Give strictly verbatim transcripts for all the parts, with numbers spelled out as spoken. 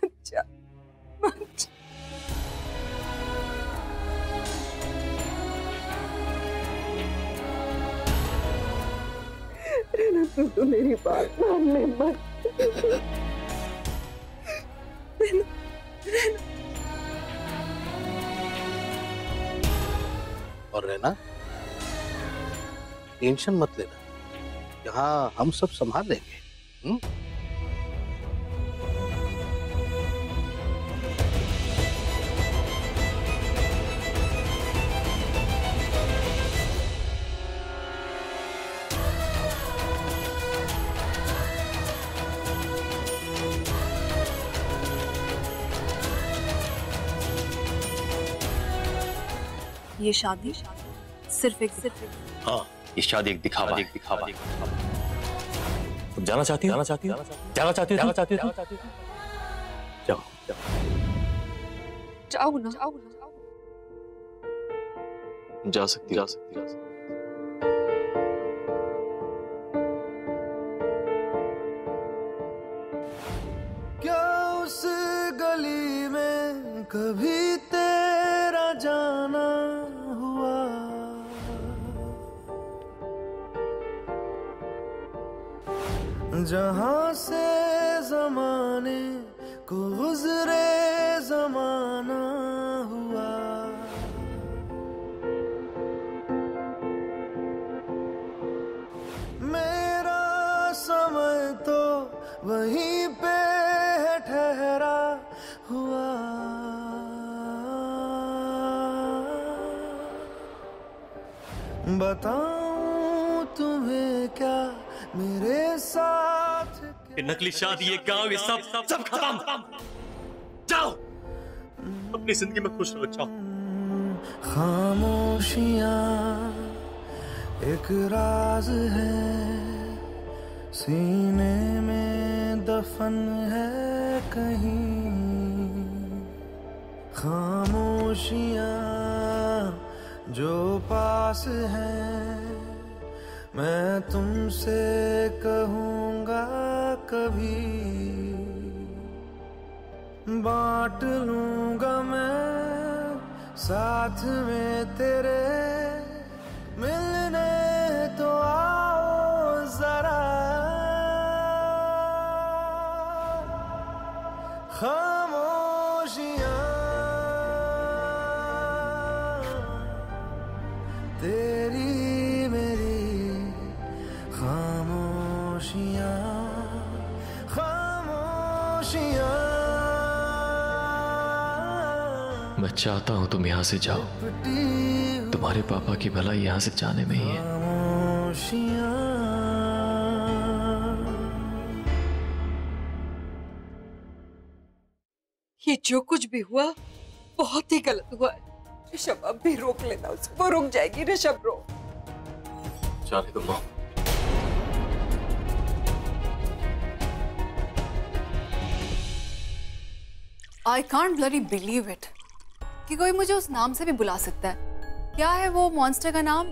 बच्चा, बच्चा। रैना तू तो मेरी बात मान ले मत। रैना, रैना। और रैना टेंशन मत लेना, यहाँ हम सब संभाल लेंगे। हुँ? ये शादी सिर्फ एक सिर्फ एक हाँ ये शादी एक दिखावा एक दिखावा जाना चाहती हो जाना चाहती हो जाना चाहती हो जाना चाहती हो जाओ जाओ ना जाओ ना जा सकती जा सकती जा सकती क्या उस गली में कभी तेरा जाना जहाँ से जमाने को गुजरे जमाना हुआ मेरा समय तो वहीं पे है ठहरा हुआ बताऊं तुम्हें क्या मेरे साथ नकली शादी ये गांव ये सब सब सब खत्म जाओ अपनी जिंदगी में खुश रहो जाओ खामोशियां एक राज है सीने में दफन है कहीं खामोशियां जो पास है मैं तुमसे कहूँगा कभी बांट लूँगा मैं साथ में तेरे मिलने तो आओ जरा खामोशियाँ तेरी मैं चाहता हूं तुम यहां से जाओ तुम्हारे पापा की भलाई यहां से जाने में ही है ये जो कुछ भी हुआ बहुत ही गलत हुआ ऋषभ अब भी रोक लेना उसको रुक जाएगी ऋषभ रोक जाने दो मां I can't bloody believe it कि कोई मुझे उस नाम से भी बुला सकता है क्या है वो मॉन्स्टर का नाम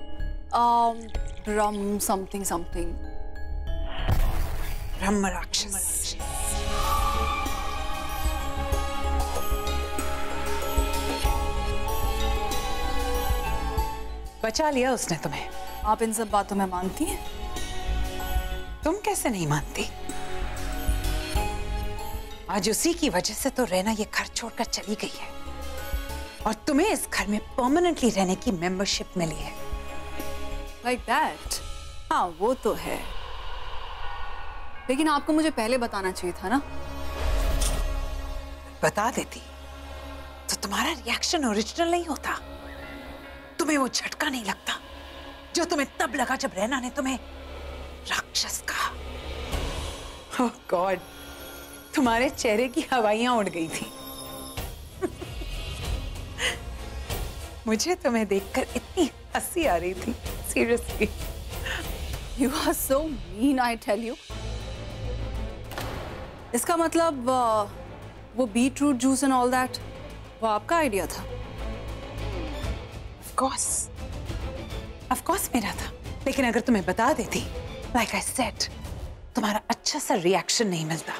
ब्रह्म समथिंग समथिंग ब्रह्मराक्षस बचा लिया उसने तुम्हें आप इन सब बातों में मानती हैं तुम कैसे नहीं मानती आज उसी की वजह से तो रैना ये घर छोड़कर चली गई है और तुम्हें इस घर में परमानेंटली रहने की मेंबरशिप मिली है like that हाँ वो तो है लेकिन आपको मुझे पहले बताना चाहिए था ना बता देती तो तुम्हारा रिएक्शन ओरिजिनल नहीं होता तुम्हें वो झटका नहीं लगता जो तुम्हें तब लगा जब रैना ने तुम्हें राक्षस कहा oh God तुम्हारे चेहरे की हवाइयां उड़ गई थी मुझे तुम्हें देखकर इतनी हंसी आ रही थी seriously you are so mean I tell you इसका मतलब वो beetroot juice and all that वो आपका आइडिया था ऑफ कोर्स ऑफ कोर्स मेरा था लेकिन अगर तुम्हें बता देती लाइक आई सेड तुम्हारा अच्छा सा रिएक्शन नहीं मिलता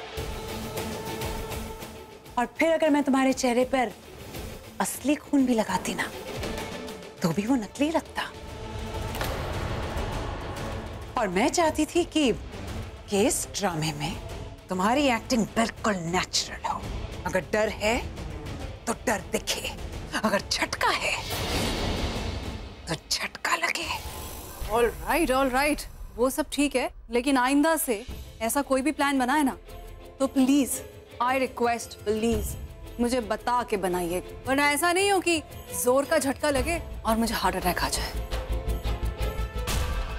और फिर अगर मैं तुम्हारे चेहरे पर असली खून भी लगाती ना तो भी वो नकली लगता। और मैं चाहती थी कि, कि इस ड्रामे में तुम्हारी एक्टिंग बिल्कुल नेचुरल हो। अगर डर है तो डर दिखे, अगर झटका है तो झटका लगे। ऑल राइट ऑल राइट वो सब ठीक है, लेकिन आइंदा से ऐसा कोई भी प्लान बनाए ना तो प्लीज आई रिक्वेस्ट, प्लीज मुझे बता के बनाइए, वरना ऐसा नहीं हो कि जोर का झटका लगे और मुझे हार्ट अटैक आ जाए।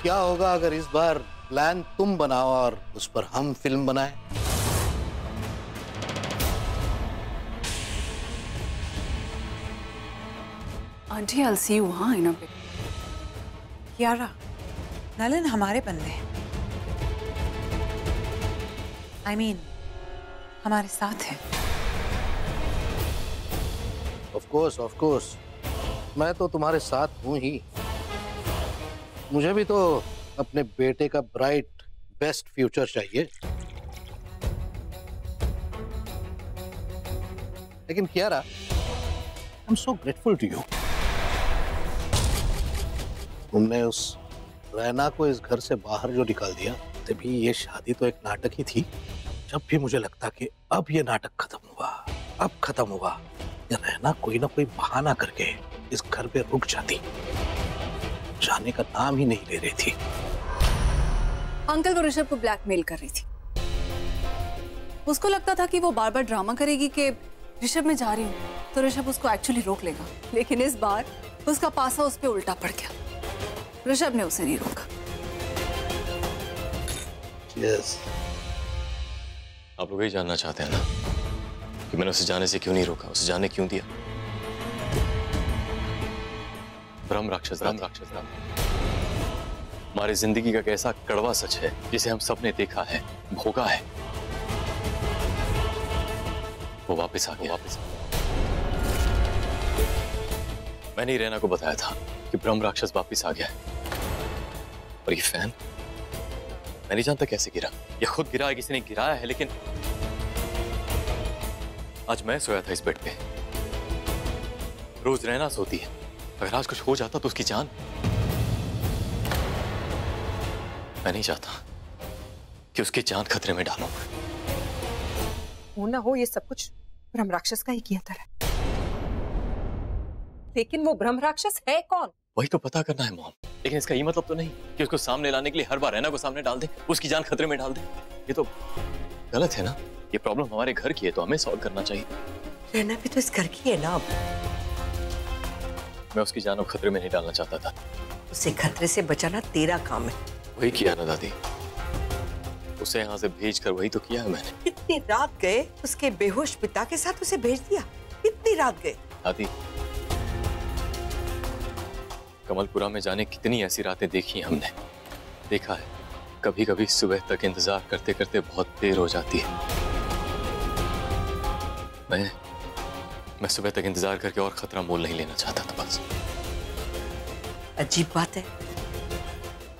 क्या होगा अगर इस बार प्लान तुम बनाओ और उस पर हम फिल्म बनाएं? आंटी I'll see you वहाँ इन अ बिट। कियारा, नलन हमारे बंदे हैं। I mean, हमारे साथ हैं। Of course, of course, मैं तो तुम्हारे साथ हूँ ही। मुझे भी तो अपने बेटे का ब्राइट बेस्ट फ्यूचर चाहिए। लेकिन Kiara, I am so grateful to you. तुमने उस रैना को इस घर से बाहर जो निकाल दिया, तभी ये शादी तो एक नाटक ही थी। जब भी मुझे लगता कि अब ये नाटक खत्म हुआ, अब खत्म हुआ, ये रैना कोई ना कोई बहाना करके इस घर पे रुक जाती, जाने का नाम ही नहीं ले रही थी। अंकल को ऋषभ को ब्लैकमेल कर रही थी। उसको लगता था कि वो बार बार ड्रामा करेगी कि ऋषभ मैं जा रही हूँ तो ऋषभ उसको एक्चुअली रोक लेगा, लेकिन इस बार उसका पासा उस पे उल्टा पड़ गया। ऋषभ ने उसे नहीं रोका। Yes. आप लोग यही जानना चाहते हैं ना कि मैंने उसे जाने से क्यों नहीं रोका, उसे जाने क्यों दिया? ब्रह्म राक्षस, ब्रह्म राक्षस, हमारी जिंदगी का कैसा कड़वा सच है जिसे हम सबने देखा है, भोगा है। वो वापस आ गया, वापस आ गया। मैंने रैना को बताया था कि ब्रह्म राक्षस वापस आ गया है, और ये फैन मैं नहीं जानता कैसे गिरा, ये खुद गिरा है, किसी ने गिराया है। लेकिन आज मैं सोया था इस बेड पे, रोज रैना सोती है। अगर आज कुछ हो जाता तो उसकी जान। मैं नहीं चाहता कि उसकी जान खतरे में डालूं। हो ना हो, ये सब कुछ ब्रह्म राक्षस का ही किया था। लेकिन वो ब्रह्म राक्षस है कौन? वही तो पता करना है मॉम। लेकिन इसका ये मतलब तो नहीं कि उसको सामने लाने के लिए हर बार रैना को सामने डाल दे, उसकी जान खतरे में डाल दे। ये तो गलत है ना। ये प्रॉब्लम हमारे घर की है तो हमें सॉल्व करना चाहिए। रैना भी तो इस घर की है ना। मैं उसकी जान को खतरे में नहीं डालना चाहता था। उसे खतरे से बचाना तेरा काम है। वही किया ना दादी, उसे यहाँ से भेजकर वही तो किया है मैंने। इतनी रात गए, उसके बेहोश पिता के साथ उसे भेज दिया। इतनी रात गए दादी, कमलपुरा में जाने कितनी ऐसी रातें देखी हमने, देखा है। कभी कभी सुबह तक इंतजार करते करते बहुत देर हो जाती है। मैं मैं सुबह तक इंतजार करके और खतरा मोल नहीं लेना चाहता था बस। अजीब बात है,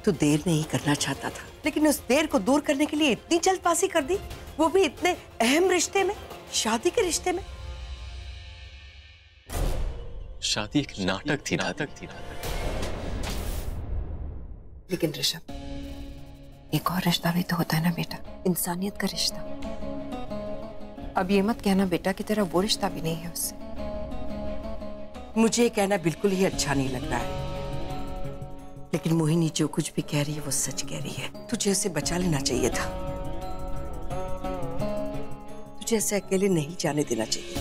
तू देर नहीं करना चाहता था, लेकिन उस देर को दूर करने के लिए इतनी जल्दबाजी कर दी, वो भी इतने अहम रिश्ते में, शादी के रिश्ते में। शादी एक नाटक थी, नाटक थी, नाटक। लेकिन ऋषभ, एक और रिश्ता भी तो होता है ना बेटा, इंसानियत का रिश्ता। अब ये मत कहना बेटा की तरह वो रिश्ता भी नहीं है उससे। मुझे कहना बिल्कुल ही अच्छा नहीं लग रहा है, लेकिन मोहिनी जो कुछ भी कह रही है वो सच कह रही है। तुझे उसे बचा लेना चाहिए था, तुझे ऐसे अकेले नहीं जाने देना चाहिए।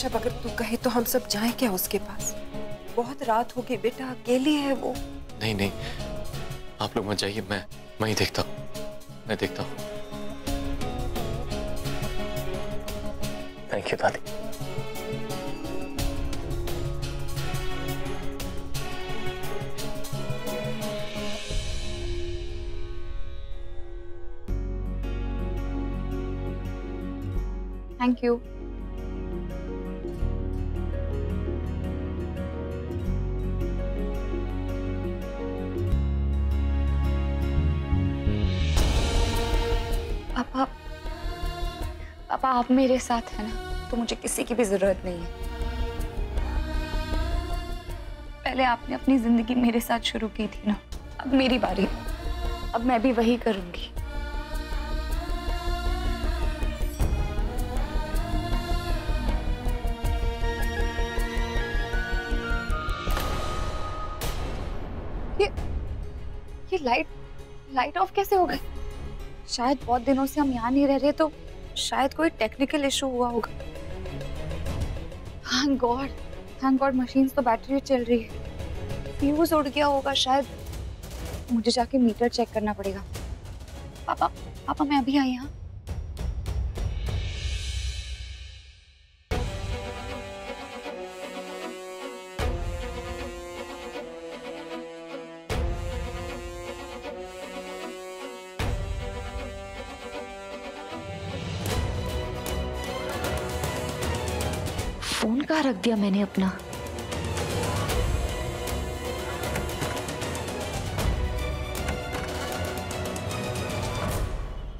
शब, अगर तू कहे तो हम सब जाएं क्या उसके पास? बहुत रात होगी बेटा, अकेली है वो। नहीं नहीं, आप लोग मत जाइए, मैं मैं ही देखता हूँ, मैं देखता हूँ। थैंक यू दादी। Thank you. पापा, पापा आप मेरे साथ है ना? तो मुझे किसी की भी जरूरत नहीं है। पहले आपने अपनी जिंदगी मेरे साथ शुरू की थी ना, अब मेरी बारी, अब मैं भी वही करूंगी। ये लाइट लाइट ऑफ कैसे हो गई? शायद बहुत दिनों से हम यहाँ नहीं रह रहे तो शायद कोई टेक्निकल इशू हुआ होगा। Thank God, thank God machines तो बैटरी चल रही है। फ्यूज उड़ गया होगा शायद, मुझे जाके मीटर चेक करना पड़ेगा। पापा पापा मैं अभी आई। हाँ फोन कहाँ रख दिया मैंने अपना?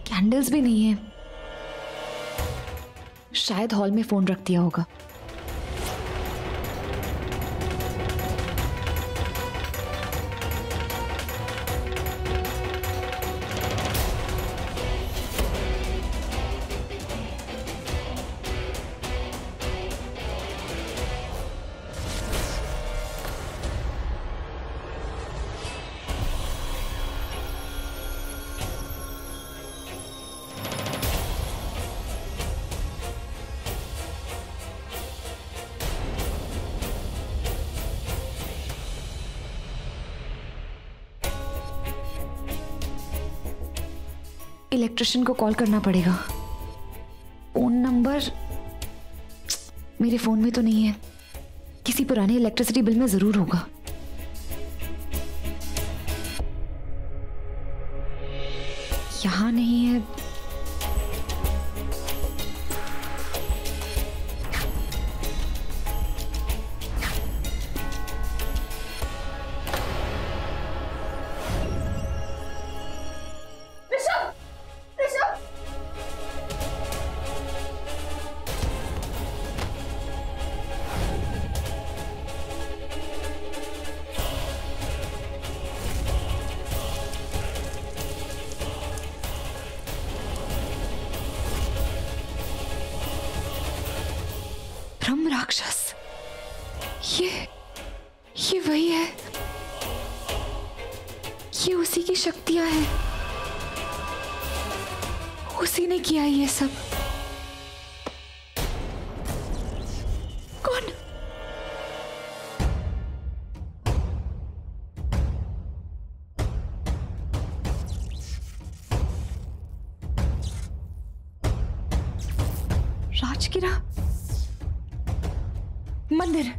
कैंडल्स भी नहीं है, शायद हॉल में फोन रख दिया होगा। इलेक्ट्रिशियन को कॉल करना पड़ेगा। फोन नंबर मेरे फोन में तो नहीं है, किसी पुराने इलेक्ट्रिसिटी बिल में जरूर होगा। यहाँ नहीं है। राक्षस, ये ये वही है, ये उसी की शक्तियां हैं, उसी ने किया ये सब। कौन? राजकिरा मंदिर,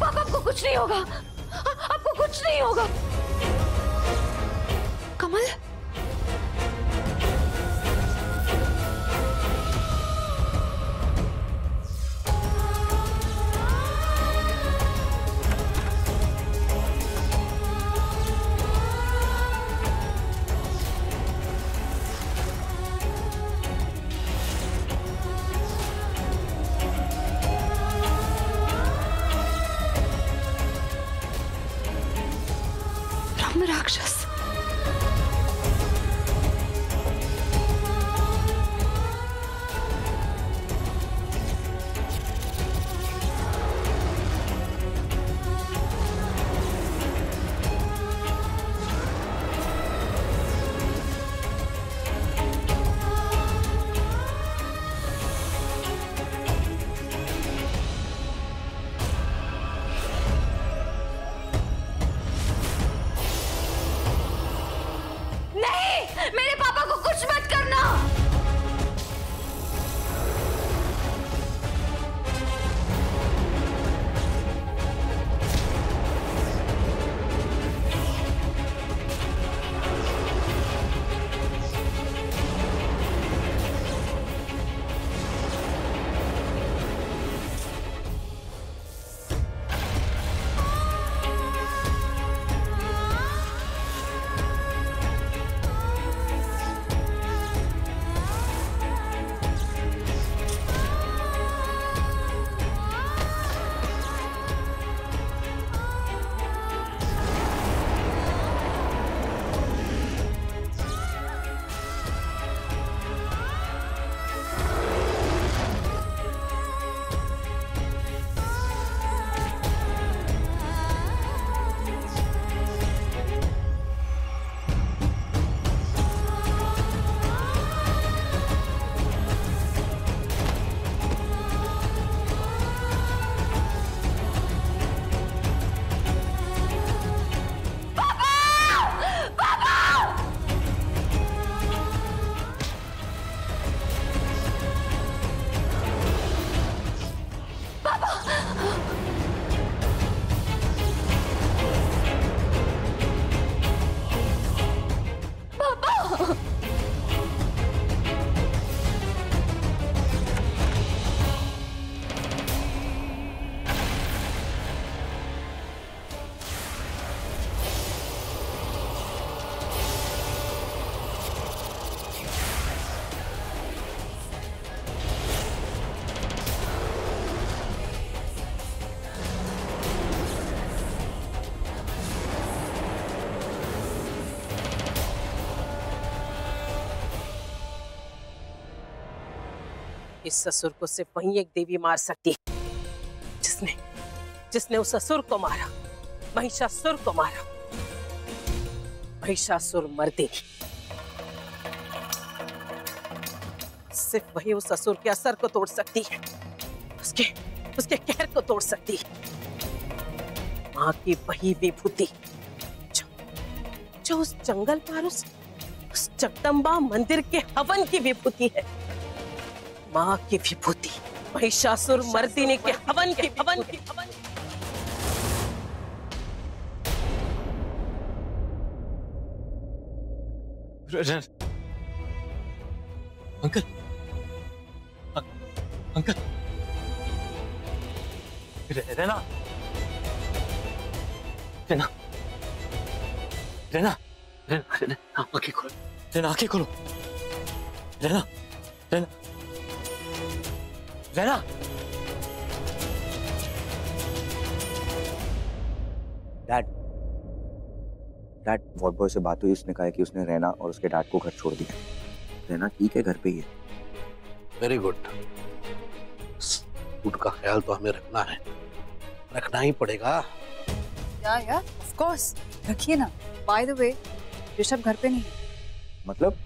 पापा नहीं होगा, आ, आपको कुछ नहीं होगा। कमल, राक्षस, इस ससुर को सिर्फ वही एक देवी मार सकती है जिसने जिसने उस ससुर को मारा, महिषासुर को मारा। महिषासुर मरते सिर्फ वही उस ससुर के असर को तोड़ सकती है, उसके उसके कहर को तोड़ सकती है। माँ की वही विभूति जो, जो उस जंगल पर उस जगदम्बा मंदिर के हवन की विभूति है, माँ की विभूति महिषासुर मर्दिनी के हवन की हवन की हवन। अंकल, अंकल, रैना, रैना, रैना, रैना, आंखें खोलो, रैना आंखें खोलो, Raina, Raina, Raina. Dad, dad ward boy से बात हुई, उसने कहा कि उसने रैना और उसके डैड को घर छोड़ दिया। रैना ठीक है, घर पे ही है। Very good. फूड का ख्याल तो हमें रखना है, रखना ही पड़ेगा। या या, ऑफ कोर्स, रखिए ना। बाय द वे, ऋषभ घर पे नहीं है। मतलब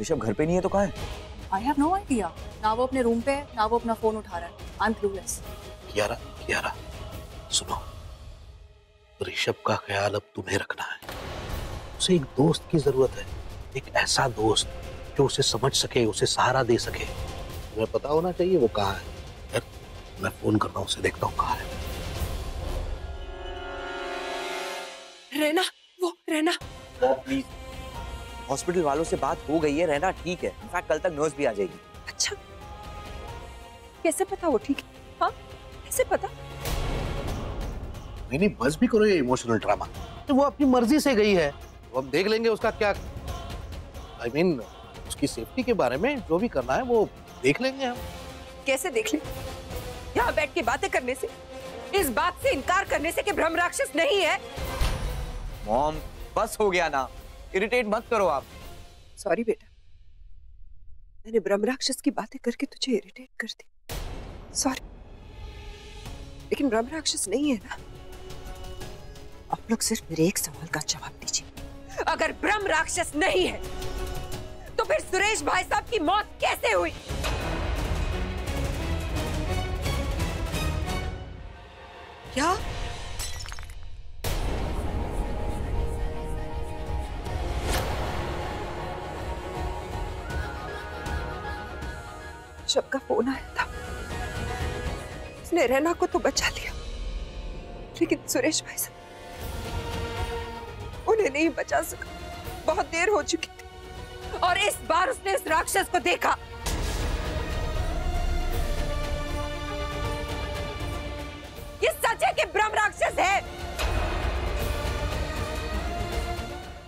ऋषभ घर पे नहीं है तो कहाँ है? I have no idea. ना वो अपने रूम पे है, ना वो अपना फोन उठा रहा है। I'm clueless. कियारा, कियारा, सुनो। ऋषभ का ख्याल अब तुम्हें रखना है। उसे एक दोस्त की जरूरत है, एक ऐसा दोस्त जो उसे समझ सके, उसे सहारा दे सके। तुम्हें पता होना चाहिए वो कहाँ है। यार, मैं फोन करता हूँ, उसे देखता हूँ कहाँ है। रैना, वो रैना। प्लीज, हॉस्पिटल वालों से बात हो गई है, रैना ठीक है। इनफैक्ट कल तक नर्स भी आ जाएगी। अच्छा, कैसे पता वो ठीक है? हाँ, कैसे पता? नहीं नहीं, बस भी करो ये इमोशनल ड्रामा। तो वो अपनी मर्जी से गई है, तो हम देख लेंगे उसका क्या। आई मीन, उसकी सेफ्टी के बारे में जो भी करना है वो देख लेंगे हम। कैसे देख लें? यहाँ बैठ के बातें करने से, इस बात से इनकार करने से कि ब्रह्म राक्षस नहीं है। मॉम, बस हो गया ना, इरिटेट मत करो आप। सॉरी बेटा, मैंने ब्रह्मराक्षस की बातें करके तुझे इरिटेट कर दी, सॉरी। लेकिन ब्रह्मराक्षस नहीं है ना। आप लोग सिर्फ मेरे एक सवाल का जवाब दीजिए, अगर ब्रह्मराक्षस नहीं है तो फिर सुरेश भाई साहब की मौत कैसे हुई? क्या ऋषभ का फोन आया था, उसने रैना को तो बचा लिया, लेकिन सुरेश भाई साहब उन्हें नहीं बचा सका। बहुत देर हो चुकी थी, और इस बार उसने उस राक्षस को देखा। ये सच है कि ब्रह्म राक्षस है,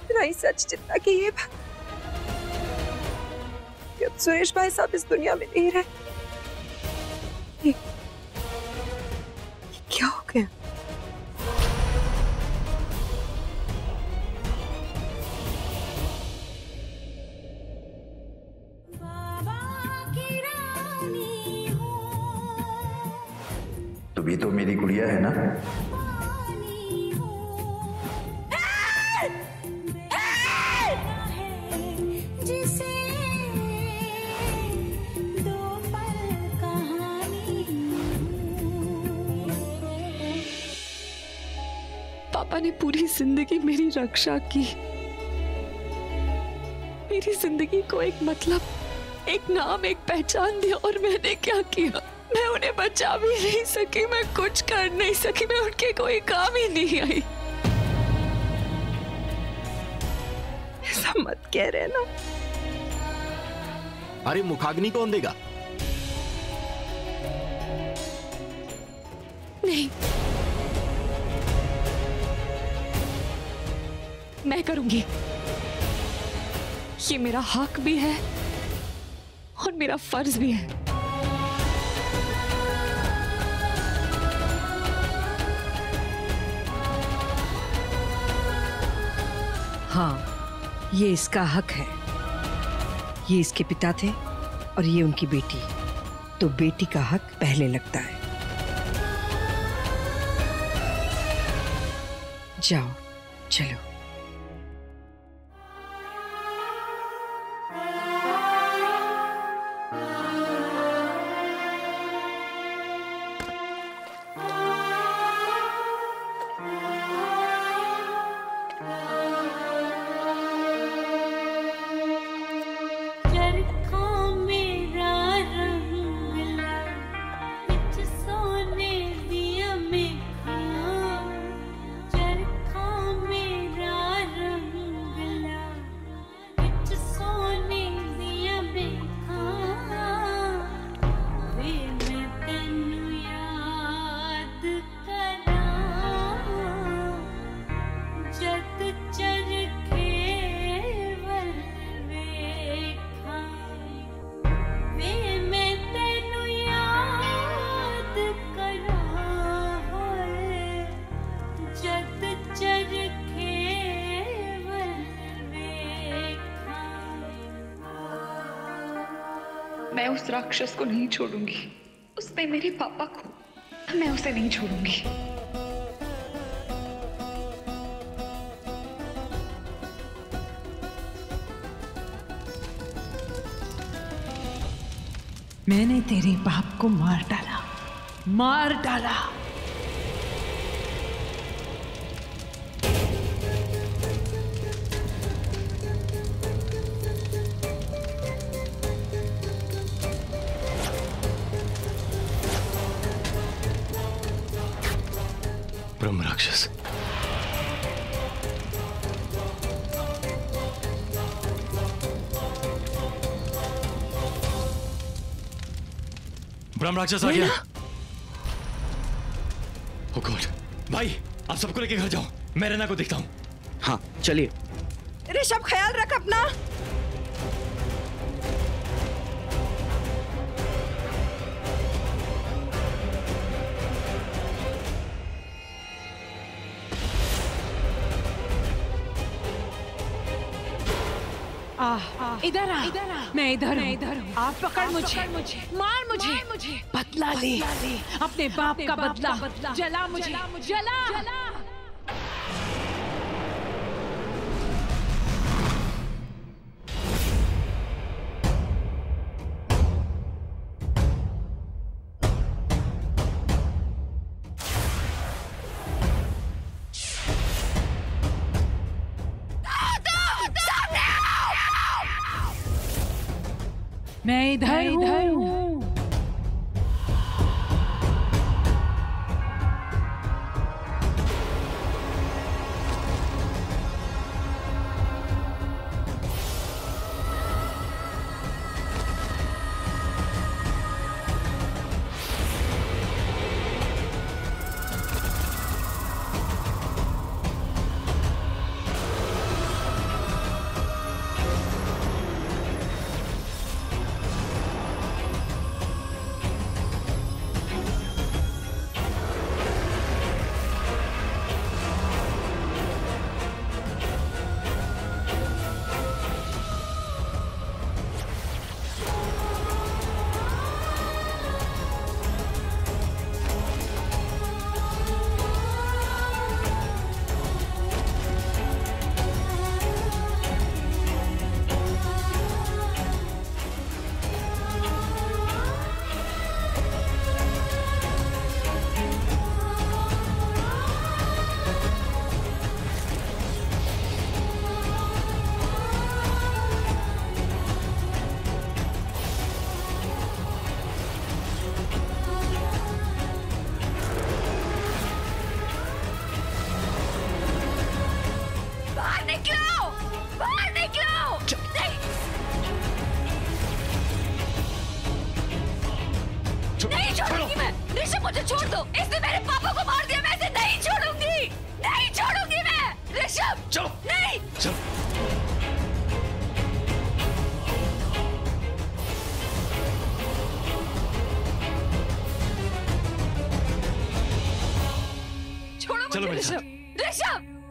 इतना ही सच जितना कि ये बात सुरेश भाई साहब इस दुनिया में नहीं रहे। ये, ये क्या हो गया? तो ये तो मेरी गुड़िया है ना। पापा ने पूरी जिंदगी मेरी रक्षा की, मेरी जिंदगी को एक मतलब, एक नाम, एक पहचान दिया, और मैंने क्या किया? मैं उन्हें बचा भी नहीं सकी, मैं कुछ कर नहीं सकी, मैं उनके कोई काम ही नहीं आई। ऐसा मत कह रहे ना। अरे मुखाग्नि कौन देगा? नहीं, मैं करूंगी। ये मेरा हक भी है और मेरा फर्ज भी है। हाँ, ये इसका हक है। ये इसके पिता थे और ये उनकी बेटी। तो बेटी का हक पहले लगता है। जाओ, चलो। मैं उस राक्षस को नहीं छोड़ूंगी। उसने मेरे पापा को, मैं उसे नहीं छोड़ूंगी। मैंने तेरे बाप को मार डाला, मार डाला। ब्रह्मराक्षस, ब्रह्मराक्षस आ गया। ओ गॉड, भाई आप सबको लेके घर जाओ, मैं रैना को देखता हूँ। हाँ चलिए। ऋषभ ख्याल रख अपना। इधर आ, इधर आ, मैं इधर हूँ, इधर हूँ। आप पकड़ मुझे, मुझे मार मुझे, मुझे बदला ले, अपने बाप का बदला, बदला जला मुझे, जला जला। मैं इधर इधर हूँ।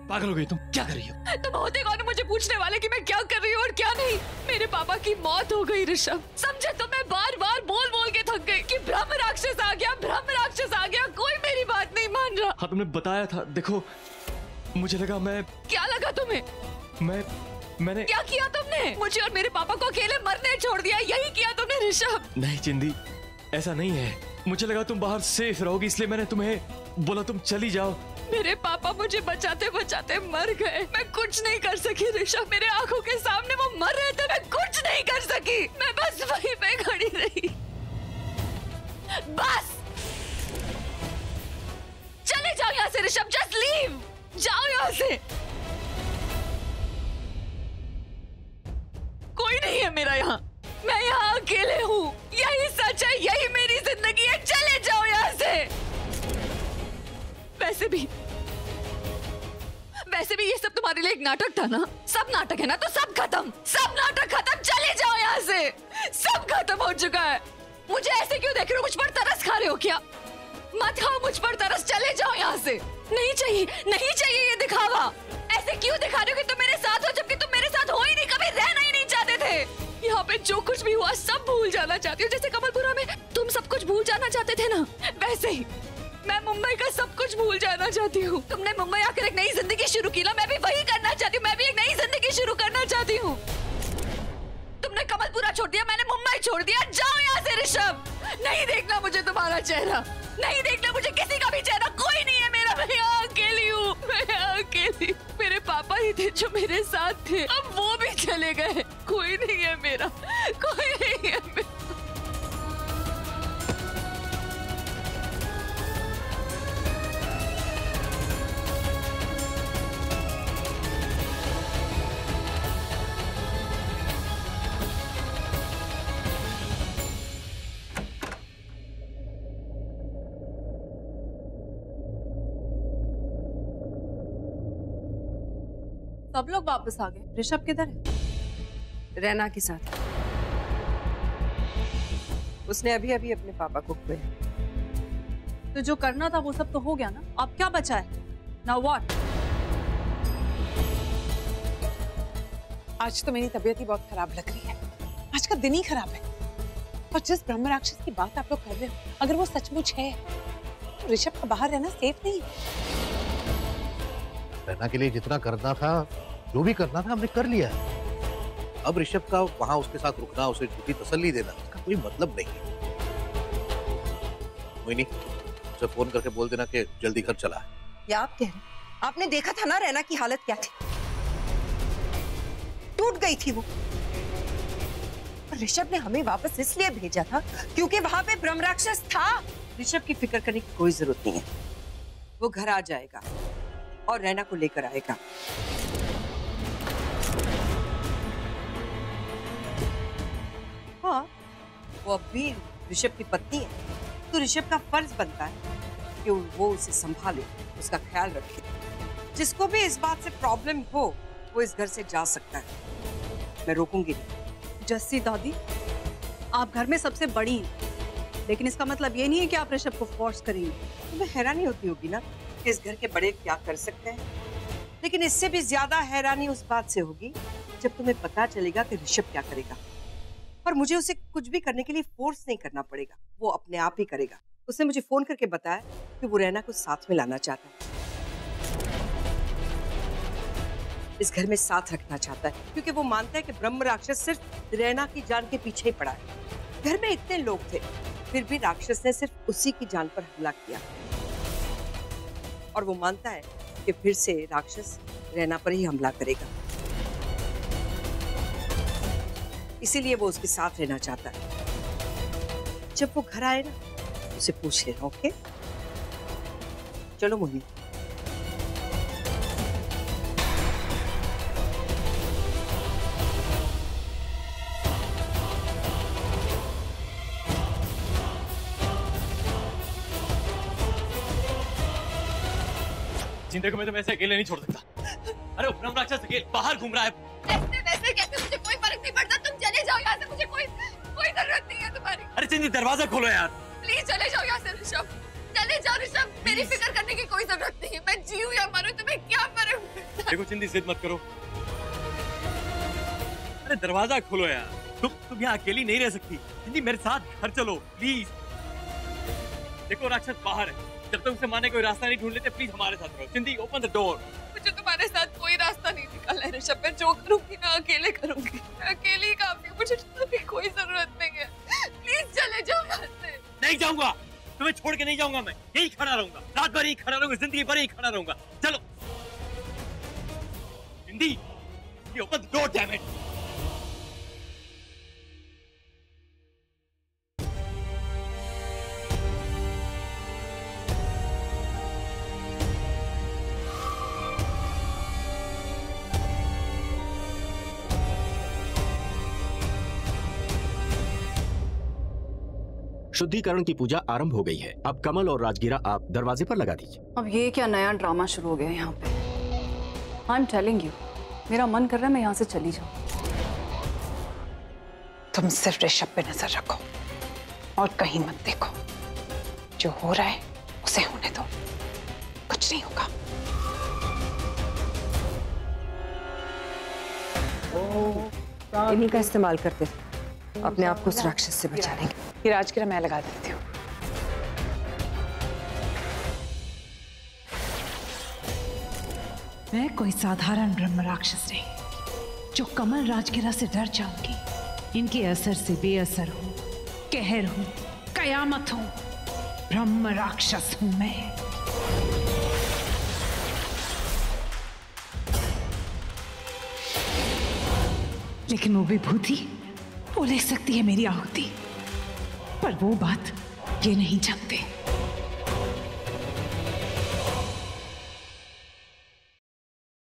पागल हो गई तुम, क्या कर रही हो? तुम होते कौन मुझे पूछने वाले कि मैं क्या कर रही हूँ और क्या नहीं। मेरे पापा की मौत हो गई ऋषभ, समझे? तो मैं बार बार बोल बोल के थक गई कि ब्रह्म राक्षस आ गया, ब्रह्म राक्षस आ गया, कोई मेरी बात नहीं मान रहा। हाँ, तुमने बताया था। देखो मुझे लगा, मैं क्या लगा तुम्हें? मैं मैंने क्या किया? तुमने मुझे और मेरे पापा को अकेले मरने छोड़ दिया, यही किया तुमने ऋषभ। नहीं चिंदी, ऐसा नहीं है। मुझे लगा तुम बाहर सेफ रहोगी, इसलिए मैंने तुम्हें बोला तुम चली जाओ। मेरे पापा मुझे बचाते बचाते मर गए, मैं कुछ नहीं कर सकी ऋषभ। मेरे आंखों के सामने वो मर रहे थे, मैं कुछ नहीं कर सकी, मैं बस वहीं पे खड़ी रही। बस चले जाओ यहाँ से ऋषभ, जस्ट लीव, जाओ यहाँ से। कोई नहीं है मेरा यहाँ, मैं यहाँ अकेले हूँ, यही सच है, यही मेरी जिंदगी है। चले जाओ यहाँ से। वैसे भी वैसे भी ये सब तुम्हारे लिए एक नाटक था ना, सब नाटक है ना, तो सब खत्म, सब नाटक खत्म। चले जाओ यहाँ से, सब खत्म हो चुका है। मुझे ऐसे क्यों देख रहे हो? मुझ पर तरस खा रहे हो क्या? मत खाओ मुझ पर तरस, चले जाओ यहाँ से। नहीं चाहिए, नहीं चाहिए ये दिखावा। ऐसे क्यों दिखा रहे हो कि तुम मेरे साथ हो, जबकि तुम मेरे साथ हो ही नहीं, कभी रहना ही नहीं चाहते थे। यहाँ पे जो कुछ भी हुआ सब भूल जाना चाहती हो, जैसे कमलपुरा में तुम सब कुछ भूल जाना चाहते थे ना, वैसे ही मैं मुंबई का सब कुछ भूल जाना चाहती हूँ। तुमने मुंबई आकर एक नई जिंदगी शुरू की ना, मैं भी वही करना चाहती हूँ, मैं भी एक नई जिंदगी शुरू करना चाहती हूँ। तुमने कमलपुरा छोड़ दिया, मैंने मुंबई छोड़ दिया। जाओ यहाँ से ऋषभ, नहीं देखना मुझे तुम्हारा चेहरा, नहीं देखना मुझे किसी का भी चेहरा। कोई नहीं है मेरा, मैं अकेली हूँ, मैं अकेली। मेरे पापा ही थे जो मेरे साथ थे, अब वो भी चले गए। कोई नहीं है मेरा, कोई नहीं है मेरा। सब लोग वापस आ गए। ऋषभ किधर है? रैना के साथ। उसने अभी अभी अपने पापा को खोया। तो जो करना था वो सब तो हो गया ना, अब क्या बचा है? Now what? आज तो मेरी तबीयत ही बहुत खराब लग रही है, आज का दिन ही खराब है। और जिस ब्रह्म राक्षस की बात आप लोग कर रहे हो, अगर वो सचमुच है तो ऋषभ का बाहर रहना सेफ नहीं है। रहना के लिए जितना करना था, जो भी करना था हमने कर लिया। अब ऋषभ का वहां उसके साथ रुकना, उसे झूठी तसल्ली देना, इसका कोई मतलब नहीं। मोहिनी, उसे फोन करके बोल देना कि जल्दी घर चला है। या आप कह रहे, आपने देखा था ना रहना की हालत क्या थी, टूट गई थी वो। ऋषभ ने हमें वापस इसलिए भेजा था क्योंकि वहां पे ब्रह्म राक्षस था। ऋषभ की फिक्र करने की कोई जरूरत नहीं है, वो घर आ जाएगा और रैना को लेकर आएगा। हाँ, वो अब भी ऋषभ की पत्नी है, तो ऋषभ का फर्ज बनता है कि वो उसे संभाले, उसका ख्याल रखे। जिसको भी इस बात से प्रॉब्लम हो, वो इस घर से जा सकता है, मैं रोकूंगी नहीं। जस्सी दादी, आप घर में सबसे बड़ी हैं, लेकिन इसका मतलब ये नहीं है कि आप ऋषभ को फोर्स करेंगे। तुम्हें हैरानी होती होगी ना, इस घर के बड़े क्या कर सकते हैं। लेकिन इससे भी ज्यादा हैरानी उस बात से होगी जब तुम्हें पता चलेगा कि ऋषभ क्या करेगा। और मुझे उसे कुछ भी करने के लिए फोर्स नहीं करना पड़ेगा, वो अपने आप ही करेगा। उसने मुझे फोन करके बताया कि वो रैना को साथ में लाना चाहता है, इस घर में साथ रखना चाहता है, क्योंकि वो मानता है कि ब्रह्म राक्षस सिर्फ रैना की जान के पीछे ही पड़ा है। घर में इतने लोग थे, फिर भी राक्षस ने सिर्फ उसी की जान पर हमला किया, और वो मानता है कि फिर से राक्षस रैना पर ही हमला करेगा, इसीलिए वो उसके साथ रहना चाहता है। जब वो घर आए ना, उसे पूछ लेना, ओके? चलो मोहिनी। देखो, मैं तो वैसे अकेले नहीं छोड़ सकता। अरे ब्रह्म राक्षस अकेले बाहर घूम रहा है। वैसे वैसे कैसे, मुझे कोई फर्क नहीं पड़ता, तुम चले जाओ यहाँ से, मुझे कोई कोई जरूरत नहीं है तुम्हारी। अरे चिंदी, दरवाजा खोलो यार। प्लीज चले जाओ यहाँ से ऋषभ, चले जाओ ऋषभ, मेरी फिक्र करने की कोई जरूरत नहीं है। मैं जीऊँ या मरूँ तुम्हें क्या फर्क। देखो चिंदी जिद मत करो। अरे दरवाजा खोलो यार। तुम तुम यहाँ अकेली नहीं रह सकती। चिंदी मेरे साथ घर चलो प्लीज। देखो राक्षस बाहर है, जब तक उसे मारने कोई रास्ता नहीं ढूंढ लेते प्लीज हमारे साथ रहो। Chindi open the door. मुझे तुम्हारे साथ कोई रास्ता नहीं निकाला है ऋषभ। मैं जो करूंगी ना अकेले करूंगी, अकेली काफी, मुझे तुम्हारी कोई जरूरत नहीं है। प्लीज चले जाओ यहाँ से। नहीं जाऊंगा, तुम्हें छोड़ के नहीं जाऊंगा। मैं यही खड़ा रहूंगा, रात भर यही खड़ा रहूंगा, जिंदगी भर यही खड़ा रहूंगा। चलो Chindi open the door damn it. शुद्धिकरण की पूजा आरंभ हो गई है। अब कमल और राजगिरा आप दरवाजे पर लगा दीजिए। अब ये क्या नया ड्रामा शुरू हो गया यहाँ पे? आई एम टेलिंग यू, मेरा मन कर रहा है मैं यहाँ से चली जाऊँ। तुम सिर्फ ऋषभ पे नजर रखो और कहीं मत देखो। जो हो रहा है उसे होने दो, कुछ नहीं होगा। इन्हीं का इस्तेमाल करते अपने आप को उस राक्षस से बचाने के। ये राजगिरा मैं लगा देती हूँ। मैं कोई साधारण ब्रह्म राक्षस नहीं जो कमल राजगिरा से डर जाऊंगी। इनके असर से बेअसर हूँ, कहर हूँ, कयामत हूँ, ब्रह्म राक्षस हूँ मैं। लेकिन वो विभूति वो ले सकती है मेरी आहुति, पर वो बात ये नहीं जानते।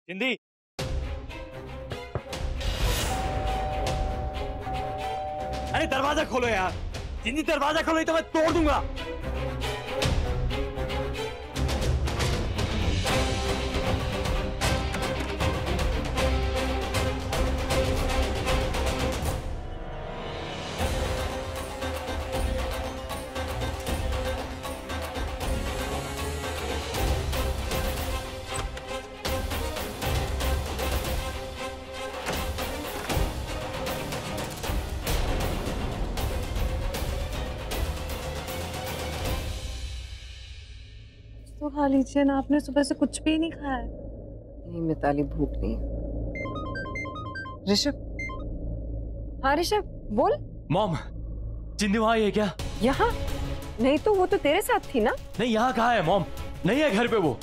चिंदी अरे दरवाजा खोलो यार। चिंदी दरवाजा खोलो, तो मैं तोड़ दूंगा। खा लीजिए ना, आपने सुबह से कुछ भी नहीं खाया। नहीं मिताली, भूख नहीं। ऋषभ, हाँ ऋषभ बोल। मॉम चिंदी वहाँ है क्या? यहाँ नहीं, तो वो तो तेरे साथ थी ना। नहीं यहाँ कहाँ है मॉम, नहीं है घर पे वो।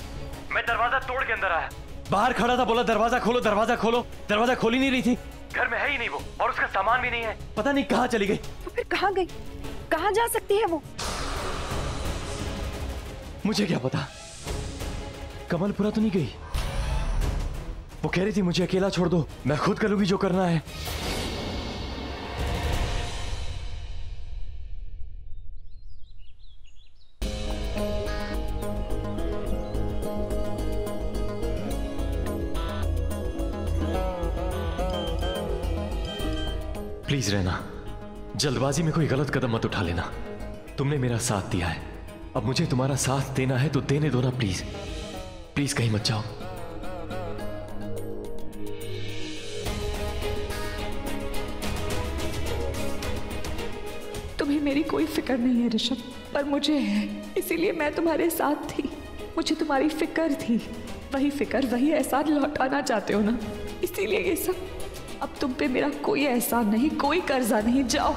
मैं दरवाजा तोड़ के अंदर आया, बाहर खड़ा था, बोला दरवाजा खोलो दरवाजा खोलो, दरवाजा खोली नहीं रही थी। घर में है ही नहीं वो, और उसका सामान भी नहीं है। पता नहीं कहाँ चली गयी। तो फिर कहाँ गयी, कहाँ जा सकती है वो? मुझे क्या पता, कमलपुरा तो नहीं गई। वो कह रही थी मुझे अकेला छोड़ दो, मैं खुद करूंगी जो करना है। प्लीज रैना, जल्दबाजी में कोई गलत कदम मत उठा लेना। तुमने मेरा साथ दिया है, अब मुझे तुम्हारा साथ देना है तो देने दो ना। प्लीज प्लीज कहीं मत जाओ। तुम्हें मेरी कोई फिक्र नहीं है ऋषभ, पर मुझे है, इसीलिए मैं तुम्हारे साथ थी। मुझे तुम्हारी फिक्र थी, वही फिक्र वही एहसान लौटाना चाहते हो ना, इसीलिए ये सब। अब तुम पे मेरा कोई एहसान नहीं, कोई कर्जा नहीं। जाओ।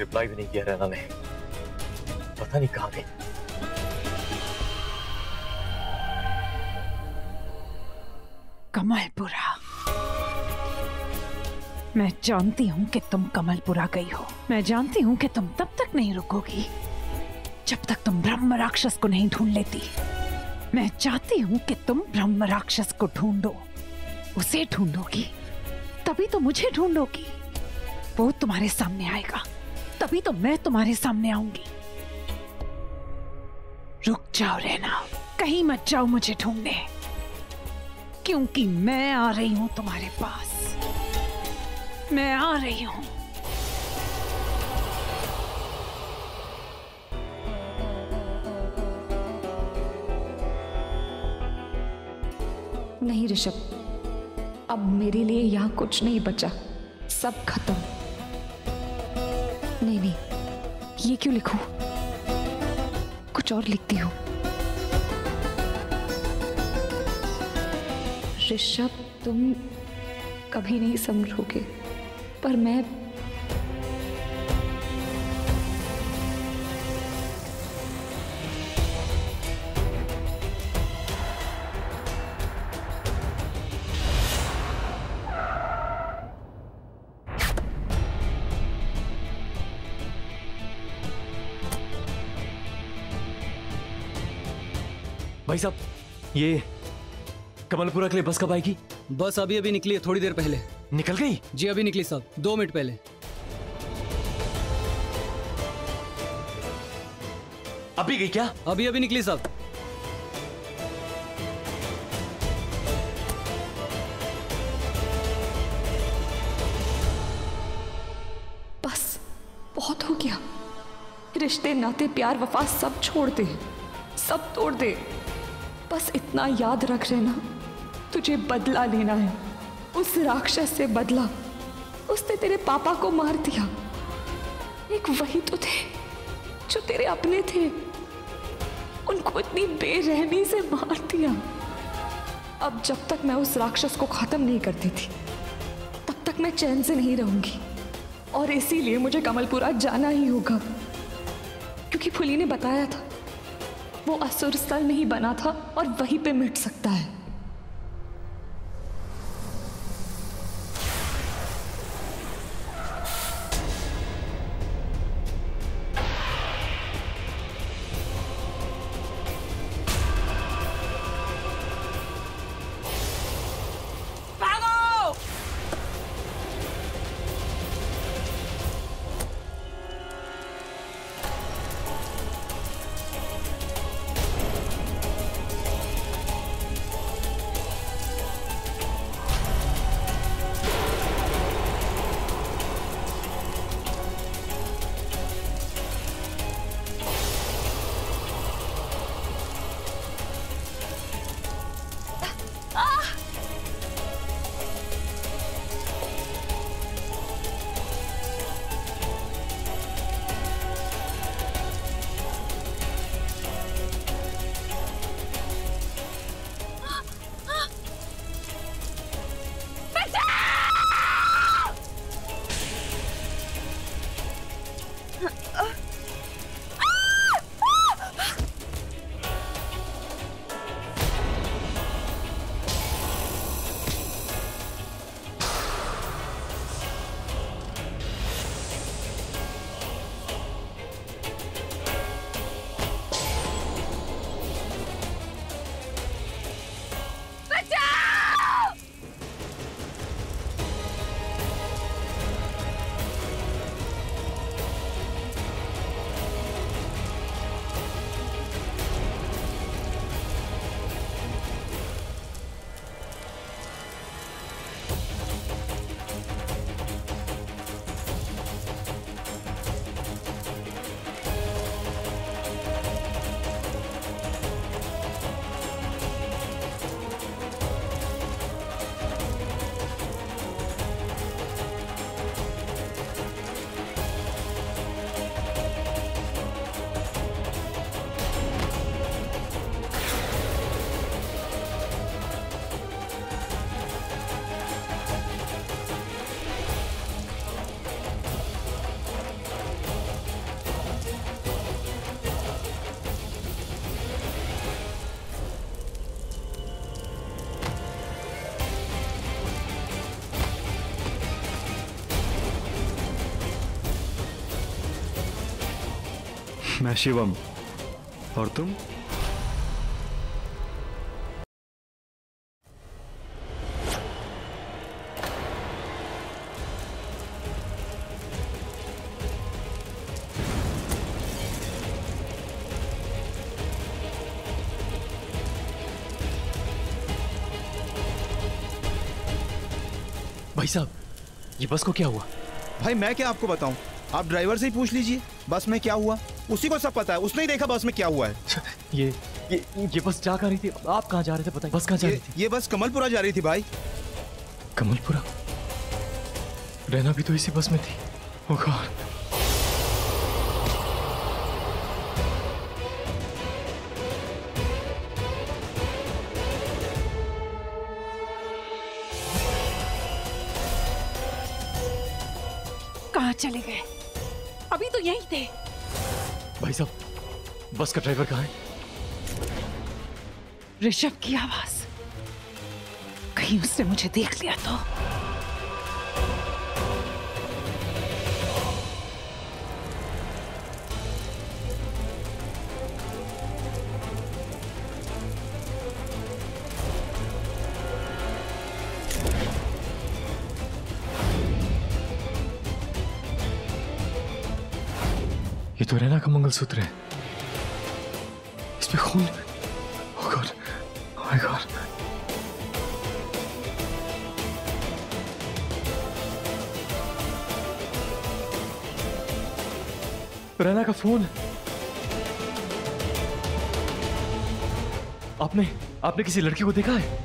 रिप्लाई भी नहीं किया रैना ने, पता नहीं कहां गई। कमलपुरा, मैं जानती हूं कि तुम कमलपुरा गई हो। मैं जानती हूं कि तुम तब तक नहीं रुकोगी जब तक तुम ब्रह्म राक्षस को नहीं ढूंढ लेती। मैं चाहती हूं कि तुम ब्रह्म राक्षस को ढूंढो। उसे ढूंढोगी तभी तो मुझे ढूंढोगी। वो तुम्हारे सामने आएगा तभी तो मैं तुम्हारे सामने आऊंगी। रुक जाओ रैना, कहीं मत जाओ मुझे ढूंढने, क्योंकि मैं आ रही हूं तुम्हारे पास। मैं आ रही हूँ। नहीं ऋषभ, अब मेरे लिए यहाँ कुछ नहीं बचा, सब खत्म। नहीं नहीं, ये क्यों लिखूं? कुछ और लिखती हूँ। ऋषभ, तुम कभी नहीं समझोगे, पर मैं भाई साहब, ये कमलपुरा के लिए बस कब आएगी? बस अभी अभी निकली है, थोड़ी देर पहले निकल गई। जी अभी निकली साहब, दो मिनट पहले। अभी गई क्या? अभी अभी निकली साहब। बस बहुत हो गया, रिश्ते नाते प्यार वफा सब छोड़ दे, सब तोड़ दे। बस इतना याद रख रहे ना, तुझे बदला लेना है, उस राक्षस से बदला। उसने तेरे पापा को मार दिया, एक वही तो थे जो तेरे अपने थे, उनको इतनी बेरहमी से मार दिया। अब जब तक मैं उस राक्षस को खत्म नहीं करती थी, तब तक मैं चैन से नहीं रहूंगी, और इसीलिए मुझे कमलपुरा जाना ही होगा। क्योंकि फुली ने बताया था वो असुर स्थल नहीं बना था और वहीं पे मिट सकता है। मैं शिवम, और तुम? भाई साहब, ये बस को क्या हुआ? भाई मैं क्या आपको बताऊं, आप ड्राइवर से ही पूछ लीजिए बस में क्या हुआ, उसी को सब पता है, उसने ही देखा बस में क्या हुआ है। ये ये, ये बस जा रही थी, आप कहाँ जा रहे थे बताइए? बस कहाँ जा रही थी? ये बस कमलपुरा जा रही थी भाई। कमलपुरा? रैना भी तो इसी बस में थी। ओ गॉड, चले गए, अभी तो यही थे। भाई साहब बस का ड्राइवर कहाँ है? ऋषभ की आवाज, कहीं उसने मुझे देख लिया तो। ये तो रैना का मंगलसूत्र है, इस पे खून। Oh God, oh my God. Raina का फोन, आपने आपने किसी लड़की को देखा है?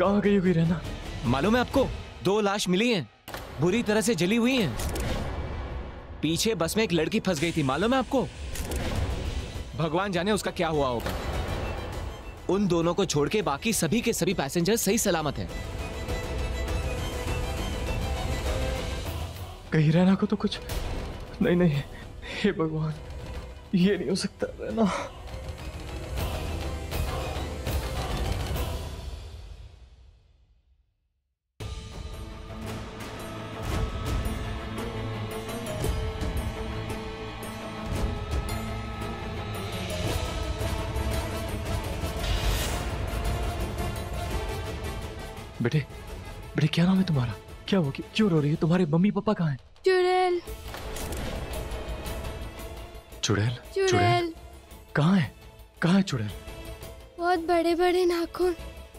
कहाँ गई हुई रहना? मालूम है आपको, दो लाश मिली हैं, बुरी तरह से जली हुई हैं। पीछे बस में एक लड़की फंस गई थी, मालूम है आपको? भगवान जाने उसका क्या हुआ होगा। उन दोनों को छोड़ के बाकी सभी के सभी पैसेंजर सही सलामत हैं। कहीं रहना को तो कुछ नहीं? नहीं, हे भगवान, ये नहीं हो सकता। रहना, बेटे, बेटे क्या नाम है तुम्हारा? क्या हुआ, क्यों रो रही है? तुम्हारे मम्मी पापा कहाँ हैं? चुड़ैल चुड़ैल चुड़ैल कहाँ है? कहाँ है चुड़ैल? बहुत बड़े बड़े नाखून।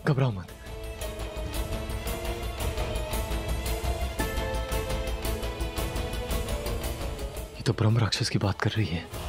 घबराओ मत, ये तो ब्रह्म राक्षस की बात कर रही है।